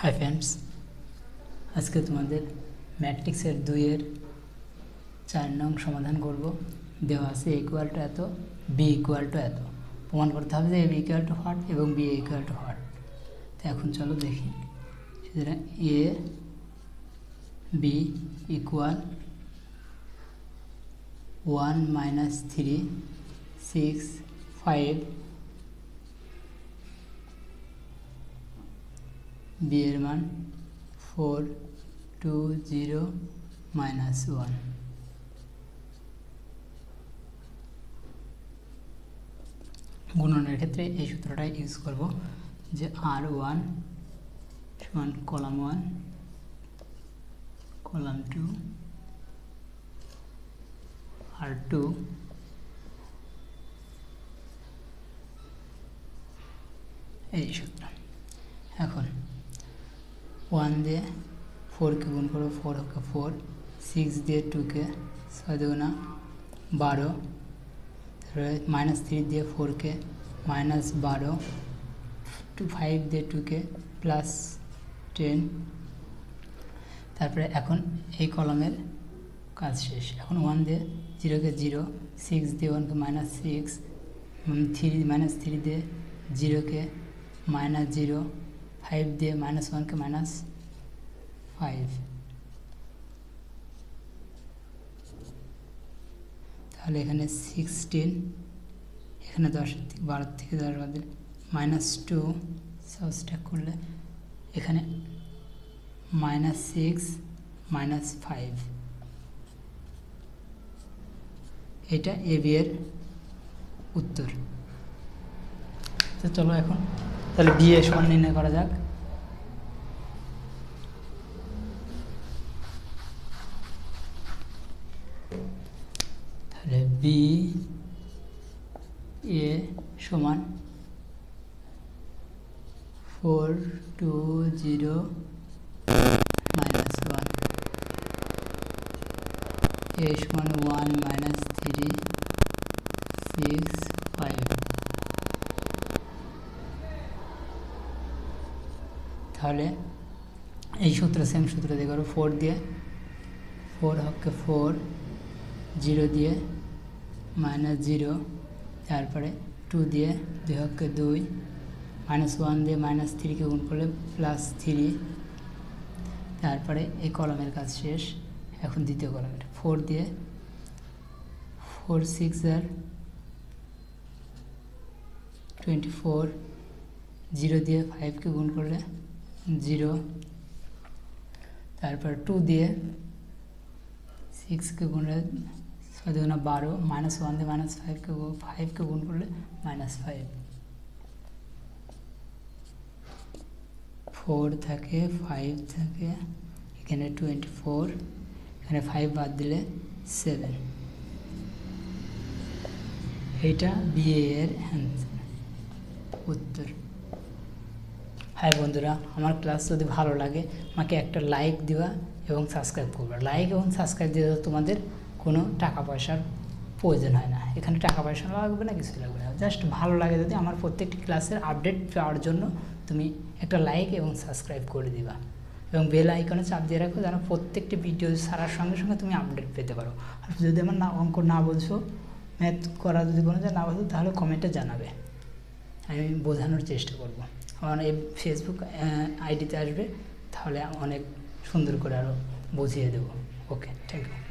Hi friends, আজকে তোমাদের ম্যাট্রিক্সের 2 এর 4 নং সমাধান করব। দেওয়া আছে ইকুয়াল টু এত, বি ইকুয়াল টু এত। প্রমাণ করতে হবে যে এবি ইকুয়াল টু হোয়াট এবং বি ইকুয়াল টু হোয়াট। তো এখন চলো দেখি। সুতরাং এ বি ইকুয়াল 1 - 3, 6, 5, বি এর মান 4, 2, 0, -1। গুণনের ক্ষেত্রে এই সূত্রটা ইউজ করব যে r1 কলাম 1 কলাম 2 r2 এই সূত্র। এখন 1 দিয়ে 4কে গুণ করো, 4 × 4, 6 দিয়ে 2কে, 6 × 2 = 12, -3 দিয়ে 4কে -12, 5 দিয়ে 2কে +10। তারপরে এখন এই কলামের কাজ শেষ। এখন 1 দিয়ে 0কে 0, 6 দিয়ে 1কে -6, 3 দিয়ে 0কে -0, 5 দিয়ে -1কে -5। তাহলে এখানে 16, এখানে 12 থেকে 10 বাদ দিলে -2, সাবস্ট্রাক্ট করলে এখানে -6 -5। এটা এবি এর উত্তর। তো চলো এখন তাহলে বি এর মান নির্ণয় করা যাক। তাহলে বি এ সমান 4, 2, 0, -1, এ সমান 1 - 3, 6, 5। তাহলে এই সূত্র সেম সূত্র দিয়ে করো। 4 দিয়ে 4 × 4, 0 দিয়ে -0, তারপরে 2 দিয়ে 2 × 2, -1 দিয়ে -3কে গুণ করলে +3। তারপরে এই কলামের কাজ শেষ। এখন দ্বিতীয় কলামের 4 দিয়ে 4, 6 = 24, 0 দিয়ে 5কে গুণ করলে 0, তারপর 2 দিয়ে 6কে গুণ করলে 6 × 2 = 12, -1 দিয়ে -5কে গুণ করলে -5। 4 থাকে, 5 থাকে, এখানে 24, এখানে 5 বাদ দিলে 7। এটা বি এর উত্তর। হাই বন্ধুরা, আমার ক্লাস যদি ভালো লাগে আমাকে একটা লাইক দিবা এবং সাবস্ক্রাইব করবা। লাইক এবং সাবস্ক্রাইব দিয়ে তোমাদের কোনো টাকা পয়সার প্রয়োজন হয় না, এখানে টাকা পয়সা লাগবে না, কিছু লাগবে না। জাস্ট ভালো লাগে যদি আমার প্রত্যেকটি ক্লাসের আপডেট পাওয়ার জন্য তুমি একটা লাইক এবং সাবস্ক্রাইব করে দিবা এবং বেল আইকনে চাপ দিয়ে রাখো, যেন প্রত্যেকটি ভিডিও ছাড়ার সঙ্গে সঙ্গে তুমি আপডেট পেতে পারো। আর যদি আমার না অঙ্ক না বলছো, ম্যাথ করা যদি কোনো না বলছো, তাহলে কমেন্টে জানাবে, আমি বোঝানোর চেষ্টা করব। আমার এই ফেসবুক আইডিতে আসবে, তাহলে অনেক সুন্দর করে আরও বুঝিয়ে দেবো। Okay, thank you.